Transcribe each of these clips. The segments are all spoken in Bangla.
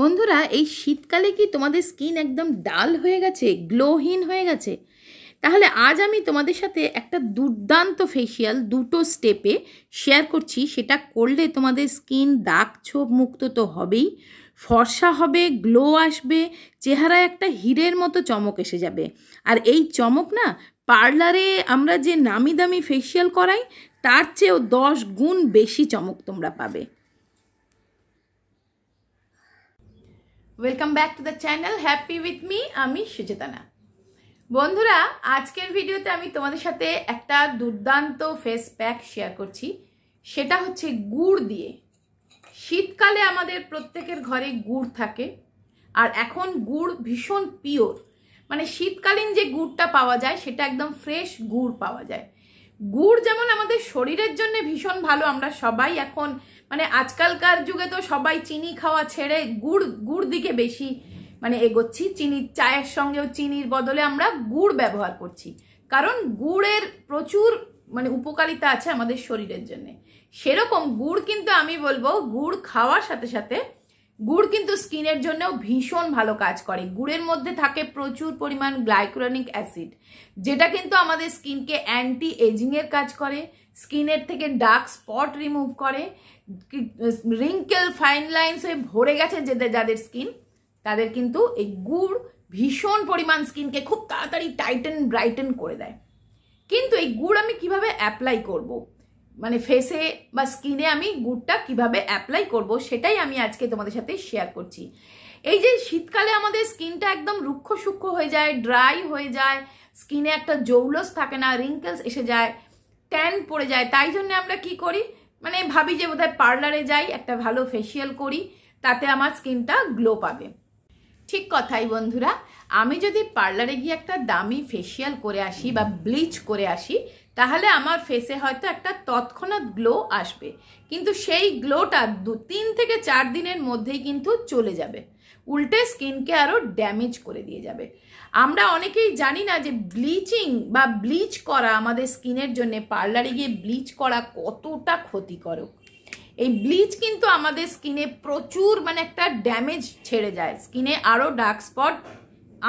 বন্ধুরা এই শীতকালে কি তোমাদের স্কিন একদম ডাল হয়ে গেছে, গ্লোহীন হয়ে গেছে? তাহলে আজ আমি তোমাদের সাথে একটা দুর্দান্ত ফেশিয়াল দুটো স্টেপে শেয়ার করছি। সেটা করলে তোমাদের স্কিন দাগ ছোপ মুক্ত তো হবেই, ফর্সা হবে, গ্লো আসবে, চেহারায় একটা হীরের মতো চমক এসে যাবে। আর এই চমক না পার্লারে আমরা যে নামি দামি ফেশিয়াল করাই তার চেয়েও 10 গুণ বেশি চমক তোমরা পাবে। Welcome back to the channel happy with me, আমি সুচেতনা। বন্ধুরা আজকের ভিডিওতে আমি তোমাদের সাথে একটা দুর্দান্ত ফেস প্যাক শেয়ার করছি, সেটা হচ্ছে গুড় দিয়ে। শীতকালে আমাদের প্রত্যেকের ঘরে গুড় থাকে, আর এখন গুড় ভীষণ পিওর, মানে শীতকালীন যে গুড়টা পাওয়া যায় সেটা একদম ফ্রেশ গুড় পাওয়া যায়। গুড় যেমন আমাদের শরীরের জন্য ভীষণ ভালো, আমরা সবাই এখন মানে আজকালকার যুগে তো সবাই চিনি খাওয়া ছেড়ে গুড় দিকে বেশি মানে এগোচ্ছি। চিনির চায়ের সঙ্গেও চিনির বদলে আমরা গুড় ব্যবহার করছি, কারণ গুড়ের প্রচুর মানে উপকারিতা আছে আমাদের শরীরের জন্য। সেরকম গুড় কিন্তু আমি বলবো, গুড় খাওয়ার সাথে সাথে গুড় কিন্তু স্কিনের জন্যও ভীষণ ভালো কাজ করে। গুড়ের মধ্যে থাকে প্রচুর পরিমাণ গ্লাইকোনিক অ্যাসিড, যেটা কিন্তু আমাদের স্কিনকে অ্যান্টি এজিংয়ের কাজ করে, স্কিনের থেকে ডার্ক স্পট রিমুভ করে, রিঙ্কেল ফাইন লাইন্স হয়ে ভরে গেছে যাদের স্কিন, তাদের কিন্তু এই গুড় ভীষণ পরিমাণ স্কিনকে খুব তাড়াতাড়ি টাইটেন ব্রাইটেন করে দেয়। কিন্তু এই গুড় আমি কিভাবে অ্যাপ্লাই করব, মানে ফেসে বা স্কিনে আমি গুড়টা কিভাবে অ্যাপ্লাই করব সেটাই আমি আজকে তোমাদের সাথে শেয়ার করছি। এই যে শীতকালে আমাদের স্কিনটা একদম রুক্ষ সূক্ষ্ম হয়ে যায়, ড্রাই হয়ে যায়, স্কিনে একটা জৌলস থাকে না, রিঙ্কেলস এসে যায়, ট্যান পড়ে যায়, তাই জন্য আমরা কি করি মানে ভাবি যে বোধহয় পার্লারে যাই, একটা ভালো ফেসিয়াল করি, তাতে আমার স্কিনটা গ্লো পাবে। ঠিক কথাই বন্ধুরা, আমি যদি পার্লারে গিয়ে একটা দামি ফেসিয়াল করে আসি বা ব্লিচ করে আসি, তাহলে আমার ফেসে হয়তো একটা তৎক্ষণাৎ গ্লো আসবে, কিন্তু সেই গ্লোটা 3 থেকে 4 দিনের মধ্যেই কিন্তু চলে যাবে, উল্টে স্কিনকে আরও ড্যামেজ করে দিয়ে যাবে। আমরা অনেকেই জানি না যে ব্লিচিং বা ব্লিচ করা আমাদের স্কিনের জন্য, পার্লারে গিয়ে ব্লিচ করা কতটা ক্ষতিকারক। এই ব্লিচ কিন্তু আমাদের স্কিনে প্রচুর মানে একটা ড্যামেজ ছেড়ে যায়, স্কিনে আরও ডার্ক স্পট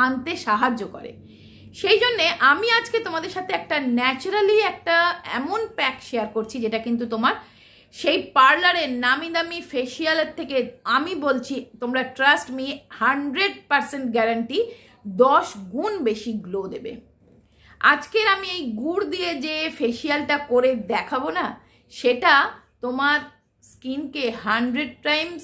আনতে সাহায্য করে। সেই জন্যে আমি আজকে তোমাদের সাথে একটা ন্যাচারালি একটা এমন প্যাক শেয়ার করছি, যেটা কিন্তু তোমার সেই পার্লারের নামি দামি ফেসিয়ালের থেকে আমি বলছি তোমরা ট্রাস্ট মি, 100% গ্যারান্টি 10 গুণ বেশি গ্লো দেবে। আজকের আমি এই গুড় দিয়ে যে ফেসিয়ালটা করে দেখাবো না, সেটা তোমার স্কিনকে 100 টাইমস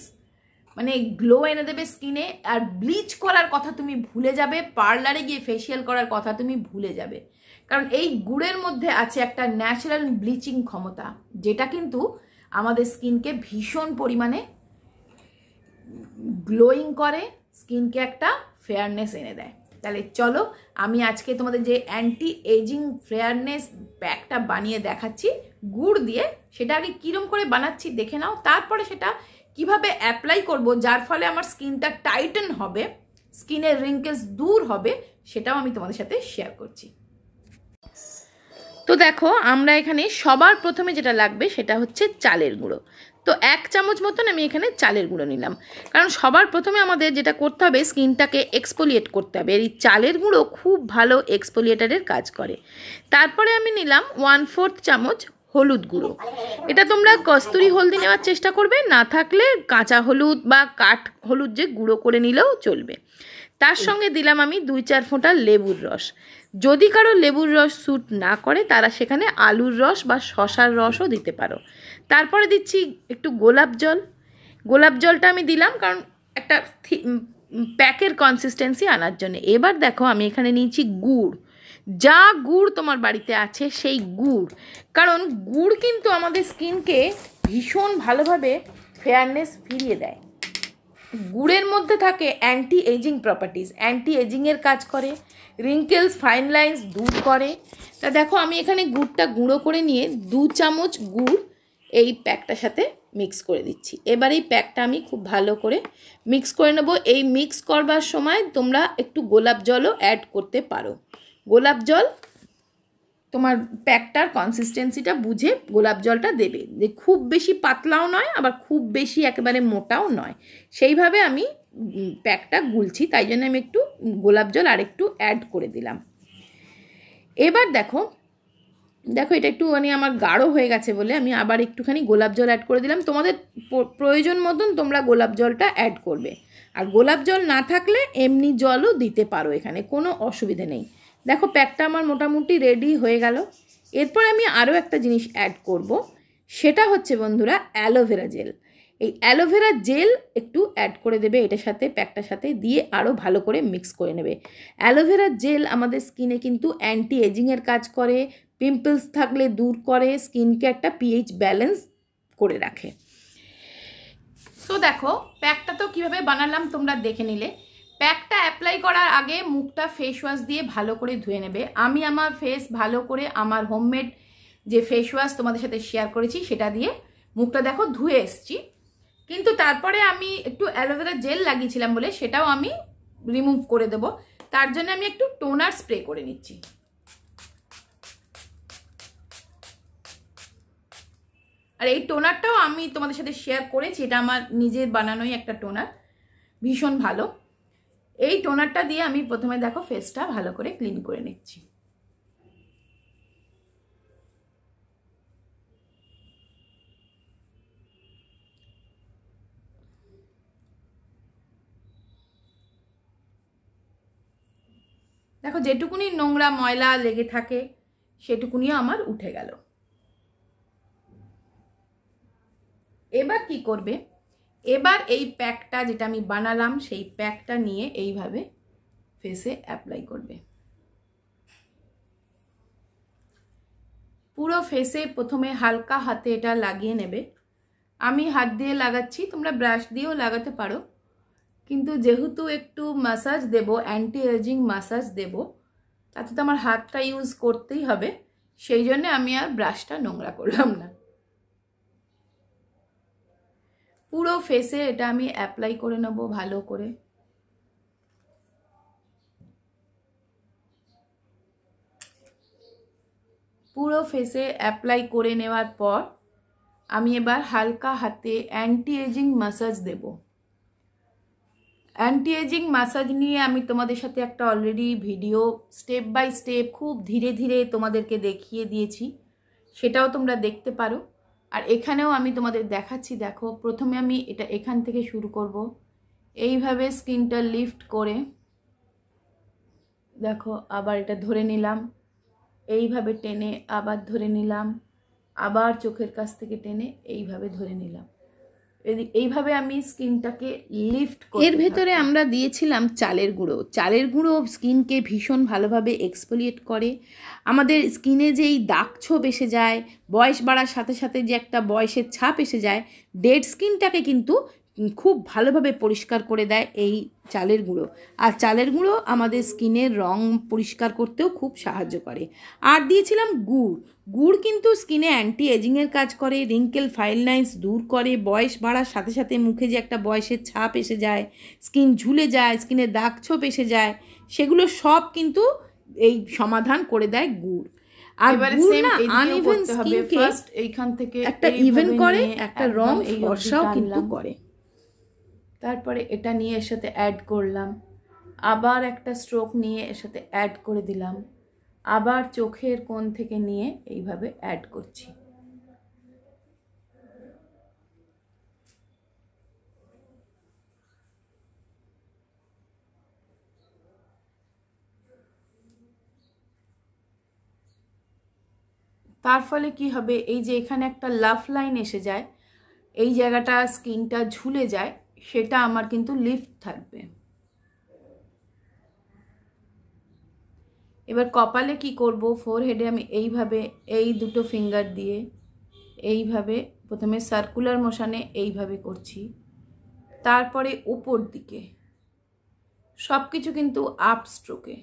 মানে গ্লো এনে দেবে স্কিনে। আর ব্লিচ করার কথা তুমি ভুলে যাবে, পার্লারে গিয়ে ফেসিয়াল করার কথা তুমি ভুলে যাবে, কারণ এই গুড়ের মধ্যে আছে একটা ন্যাচারাল ব্লিচিং ক্ষমতা, যেটা কিন্তু আমাদের স্কিনকে ভীষণ পরিমাণে গ্লোয়িং করে, স্কিনকে একটা ফেয়ারনেস এনে দেয়। তাহলে চলো আমি আজকে তোমাদের যে অ্যান্টি এজিং ফেয়ারনেস প্যাকটা বানিয়ে দেখাচ্ছি গুড় দিয়ে, সেটা আগে কীরকম করে বানাচ্ছি দেখে নাও, তারপরে সেটা কিভাবে অ্যাপ্লাই করব, যার ফলে আমার স্কিনটা টাইটেন হবে, স্কিনের রিঙ্কেলস দূর হবে, সেটাও আমি তোমাদের সাথে শেয়ার করছি। তো দেখো আমরা এখানে সবার প্রথমে যেটা লাগবে সেটা হচ্ছে চালের গুঁড়ো। তো 1 চামচ মতন আমি এখানে চালের গুঁড়ো নিলাম, কারণ সবার প্রথমে আমাদের যেটা করতে হবে স্কিনটাকে এক্সফোলিয়েট করতে হবে। এই চালের গুঁড়ো খুব ভালো এক্সফোলিয়েটারের কাজ করে। তারপরে আমি নিলাম 1/4 চামচ হলুদ গুঁড়ো। এটা তোমরা কস্তুরি হলদি নেওয়ার চেষ্টা করবে, না থাকলে কাঁচা হলুদ বা কাঠ হলুদ যে গুঁড়ো করে নিলেও চলবে। তার সঙ্গে দিলাম আমি 2-4 ফোঁটা লেবুর রস। যদি কারো লেবুর রস স্যুট না করে, তারা সেখানে আলুর রস বা শশার রসও দিতে পারো। তারপরে দিচ্ছি একটু গোলাপ জল। গোলাপ জলটা আমি দিলাম কারণ একটা প্যাকের কনসিস্টেন্সি আনার জন্য। এবার দেখো আমি এখানে নিয়েছি গুড়, যা গুড় তোমার বাড়িতে আছে সেই গুড়, কারণ গুড় কিন্তু আমাদের স্কিনকে ভীষণ ভালোভাবে ফেয়ারনেস ফিরিয়ে দেয়। গুড়ের মধ্যে থাকে অ্যান্টি এজিং প্রপার্টিস, অ্যান্টি এজিংয়ের কাজ করে, রিঙ্কেলস ফাইন লাইন্স দূর করে। তা দেখো আমি এখানে গুড়টা গুঁড়ো করে নিয়ে 2 চামচ গুড় এই প্যাকটার সাথে মিক্স করে দিচ্ছি। এবার এই প্যাকটা আমি খুব ভালো করে মিক্স করে নেব। এই মিক্স করবার সময় তোমরা একটু গোলাপ জলও অ্যাড করতে পারো। গোলাপ জল তোমার প্যাকটার কনসিস্টেন্সিটা বুঝে গোলাপ জলটা দেবে, যে খুব বেশি পাতলাও নয় আবার খুব বেশি একেবারে মোটাও নয়, সেইভাবে আমি पैकटा गुलछी ताई जन्य आमि एकटू गोलाप जल और एकटू एड करे दिलाम। एबार देखो देखो এটা একটু মানে আমার গাঢ় হয়ে গেছে বলে আমি আবার একটুখানি গোলাপ জল অ্যাড করে দিলাম। তোমাদের প্রয়োজন মতন তোমরা গোলাপ জলটা অ্যাড করবে, আর গোলাপ জল না থাকলে এমনি জলও দিতে পারো, এখানে কোনো অসুবিধা নেই। দেখো প্যাকটা আমার মোটামুটি রেডি হয়ে গেল। এরপর আমি আরও একটা জিনিস অ্যাড করব, সেটা হচ্ছে বন্ধুরা অ্যালোভেরা জেল। এই অ্যালোভেরা জেল একটু অ্যাড করে দেবে এটার সাথে, প্যাকটার সাথে দিয়ে আরও ভালো করে মিক্স করে নেবে। অ্যালোভেরা জেল আমাদের স্কিনে কিন্তু অ্যান্টি এজিংয়ের কাজ করে, पिम्पल्स থাকলে दूर করে, স্কিনকে একটা পিএইচ ব্যালেন্স করে রাখে। সো দেখো প্যাকটা তো কিভাবে বানালাম তোমরা দেখে নিলে। প্যাকটা অ্যাপ্লাই করার আগে মুখটা ফেস ওয়াশ দিয়ে ভালো করে ধুয়ে নেবে। আমি আমার ফেস ভালো করে আমার হোমমেড যে ফেস ওয়াশ তোমাদের সাথে শেয়ার করেছি সেটা দিয়ে মুখটা দেখো ধুয়ে এসেছি, কিন্তু তারপরে আমি একটু অ্যালোভেরা জেল লাগিয়েছিলাম বলে সেটাও আমি রিমুভ করে দেবো। তার জন্য আমি একটু টোনার স্প্রে করে নিচ্ছি। আর এই টোনারটাও আমি তোমাদের সাথে শেয়ার করেছি, এটা আমার নিজের বানানোই একটা টোনার, ভীষণ ভালো। এই টোনারটা দিয়ে আমি প্রথমে দেখো ফেসটা ভালো করে ক্লিন করে নিচ্ছি। দেখো যেটুকুনি নোংরা ময়লা লেগে থাকে সেটুকুনিও আমার উঠে গেল। এবার কি করবে, এবার এই প্যাকটা যেটা আমি বানালাম সেই প্যাকটা নিয়ে এইভাবে ফেসে অ্যাপ্লাই করবে। পুরো ফেসে প্রথমে হালকা হাতে এটা লাগিয়ে নেবে। আমি হাত দিয়ে লাগাচ্ছি, তোমরা ব্রাশ দিয়েও লাগাতে পারো, কিন্তু যেহেতু একটু ম্যাসাজ দেব, অ্যান্টি এজিং ম্যাসাজ দেব, তাতে তো আমার হাতটা ইউজ করতেই হবে, সেই জন্য আমি আর ব্রাশটা নোংরা করলাম না। পুরো ফেসে এটা আমি অ্যাপ্লাই করে নেব ভালো করে। পুরো ফেসে অ্যাপ্লাই করে নেওয়ার পর আমি এবার হালকা হাতে অ্যান্টি এজিং ম্যাসাজ দেব। অ্যান্টি এজিং ম্যাসাজ নিয়ে আমি তোমাদের সাথে একটা already video step by step খুব ধীরে ধীরে তোমাদেরকে দেখিয়ে দিয়েছি, সেটাও তোমরা দেখতে পারো। আর এখানেও আমি তোমাদের দেখাচ্ছি। দেখো প্রথমে আমি এটা এখান থেকে শুরু করব, এইভাবে স্কিনটা লিফট করে দেখো আবার এটা ধরে নিলাম, এইভাবে টেনে আবার ধরে নিলাম, আবার চোখের কাছ থেকে টেনে এইভাবে ধরে নিলাম। এইভাবে আমি স্কিনটাকে লিফট করি। এর ভেতরে আমরা দিয়েছিলাম চালের গুঁড়ো। চালের গুঁড়ো স্কিনকে ভীষণ ভালোভাবে এক্সফোলিয়েট করে। আমাদের স্কিনে যে এই দাগ ছোপ এসে যায়, বয়স বাড়ার সাথে সাথে যে একটা বয়সের ছাপ এসে যায়, ডেড স্কিনটাকে কিন্তু খুব ভালোভাবে পরিষ্কার করে দেয় এই চালের গুঁড়ো। আর চালের গুঁড়ো আমাদের স্কিনের রং পরিষ্কার করতেও খুব সাহায্য করে। আর দিয়েছিলাম গুড়। গুড় কিন্তু স্কিনে অ্যান্টি এজিংয়ের কাজ করে, রিঙ্কেল ফাইল লাইন্স দূর করে, বয়স বাড়ার সাথে সাথে মুখে যে একটা বয়সের ছাপ এসে যায়, স্কিন ঝুলে যায়, স্কিনে দাগ ছোপ এসে যায়, সেগুলো সব কিন্তু এই সমাধান করে দেয় গুড়। আর আনইভেন স্কিনকে এইখান থেকে একটা ইভেন করে, একটা রং ফর্সাও কিন্তু করে। তারপরে এটা নিয়ে এর সাথে অ্যাড করলাম, আবার একটা স্ট্রোক নিয়ে এর সাথে অ্যাড করে দিলাম, আবার চোখের কোণ থেকে নিয়ে এইভাবে অ্যাড করছি। তার ফলে কি হবে, এই যে এখানে একটা লাফ লাইন এসে যায়, এই জায়গাটা স্কিনটা ঝুলে যায়, সেটা আমার কিন্তু লিফট থাকবে। এবার কপালে কি করব, ফোরহেডে আমি এইভাবে এই দুটো ফিঙ্গার দিয়ে এইভাবে প্রথমে সার্কুলার মোশানে এইভাবে করছি, তারপরে উপর দিকে, সব কিছু কিন্তু আপ স্ট্রোকে।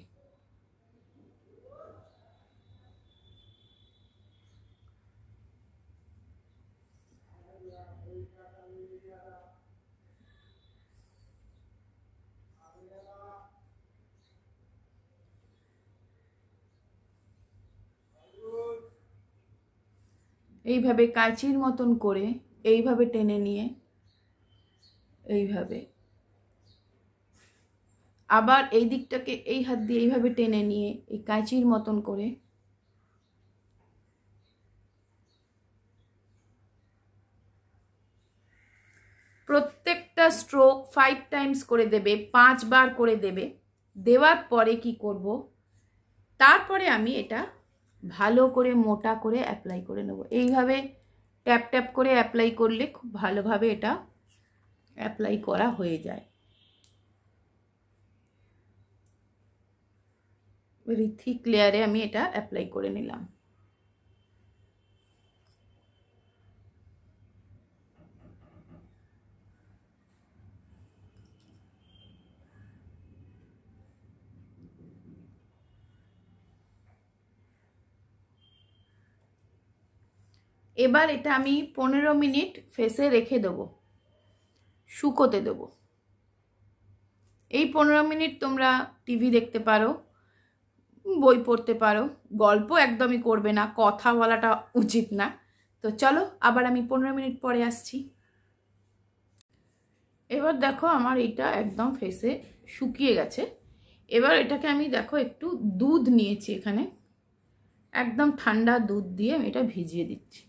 এইভাবে কাঁচির মতন করে এইভাবে টেনে নিয়ে এইভাবে আবার এই দিকটাকে এই হাত দিয়ে এইভাবে টেনে নিয়ে এই কাঁচির মতন করে প্রত্যেকটা স্ট্রোক 5 টাইমস করে দেবে, 5 বার করে দেবে। দেওয়ার পরে কি করব, তারপরে আমি এটা ভালো করে মোটা করে অ্যাপ্লাই করে নেব। এইভাবে ট্যাপ ট্যাপ করে অ্যাপ্লাই করলে খুব ভালোভাবে এটা অ্যাপ্লাই করা হয়ে যায়। থিক লেয়ারে আমি এটা অ্যাপ্লাই করে নিলাম। এবার এটা আমি 15 মিনিট ফেসে রেখে দেবো, শুকোতে দেবো। এই 15 মিনিট তোমরা টিভি দেখতে পারো, বই পড়তে পারো, গল্প একদমই করবে না, কথা বলাটা উচিত না। তো চলো আবার আমি 15 মিনিট পরে আসছি। এবার দেখো আমার এটা একদম ফেসে শুকিয়ে গেছে। এবার এটাকে আমি দেখো একটু দুধ নিয়েছি, এখানে একদম ঠান্ডা দুধ দিয়ে আমি এটা ভিজিয়ে দিচ্ছি।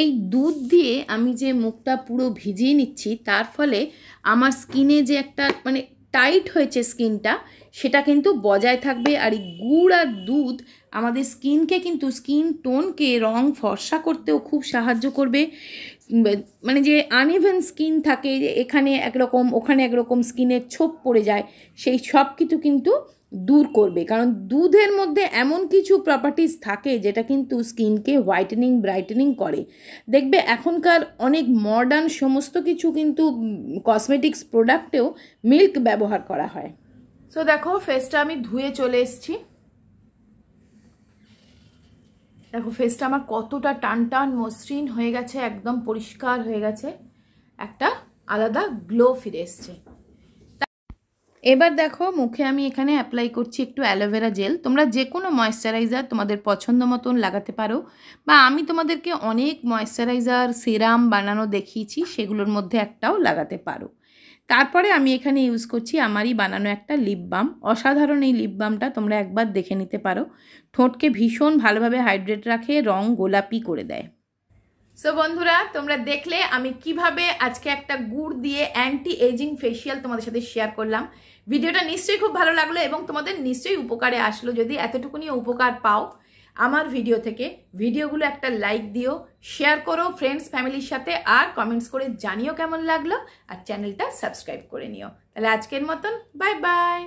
এই দুধ দিয়ে আমি যে মুখটা পুরো ভিজিয়ে নিচ্ছি, তার ফলে আমার স্কিনে যে একটা মানে টাইট হয়েছে স্কিনটা, সেটা কিন্তু বজায় থাকবে। আর এই গুড় আর দুধ আমাদের স্কিনকে কিন্তু স্কিন টোনকে রং ফর্সা করতেও খুব সাহায্য করবে। মানে যে আনইভেন স্কিন থাকে, যে এখানে একরকম ওখানে একরকম স্কিনের ছোপ পড়ে যায়, সেই সব কিছু কিন্তু দূর করবে। কারণ দুধের মধ্যে এমন কিছু প্রপার্টিজ থাকে যেটা কিন্তু স্কিনকে হোয়াইটেনিং ব্রাইটেনিং করে। দেখবে এখনকার অনেক মডার্ন সমস্ত কিছু কিন্তু কসমেটিক্স প্রোডাক্টেও মিল্ক ব্যবহার করা হয়। সো দেখো ফেসটা আমি ধুয়ে চলে এসেছি। দেখো ফেসটা আমার কতটা টান টান মসৃণ হয়ে গেছে, একদম পরিষ্কার হয়ে গেছে, একটা আলাদা গ্লো ফিরে এসছে। এবার দেখো মুখে আমি এখানে অ্যাপ্লাই করছি একটু অ্যালোভেরা জেল। তোমরা যে কোনো ময়েশ্চারাইজার তোমাদের পছন্দ মতন লাগাতে পারো, বা আমি তোমাদেরকে অনেক ময়েশ্চারাইজার সিরাম বানানো দেখিয়েছি, সেগুলোর মধ্যে একটাও লাগাতে পারো। তারপরে আমি এখানে ইউজ করছি আমারই বানানো একটা লিপ বাম। অসাধারণ এই লিপ বামটা, তোমরা একবার দেখে নিতে পারো। ঠোঁটকে ভীষণ ভালোভাবে হাইড্রেট রাখে, রং গোলাপি করে দেয়। সো বন্ধুরা তোমরা দেখলে আমি কিভাবে আজকে একটা গুড় দিয়ে অ্যান্টি এজিং ফেশিয়াল তোমাদের সাথে শেয়ার করলাম। ভিডিওটা নিশ্চয়ই খুব ভালো লাগলো এবং তোমাদের নিশ্চয়ই উপকারে আসলো। যদি এতটুকুনি উপকার পাও আমার ভিডিও থেকে, ভিডিওগুলো একটা লাইক দিও, শেয়ার করো ফ্রেন্ডস ফ্যামিলির সাথে, আর কমেন্টস করে জানিও কেমন লাগলো, আর চ্যানেলটা সাবস্ক্রাইব করে নিও। তাহলে আজকের মতন বাই বাই।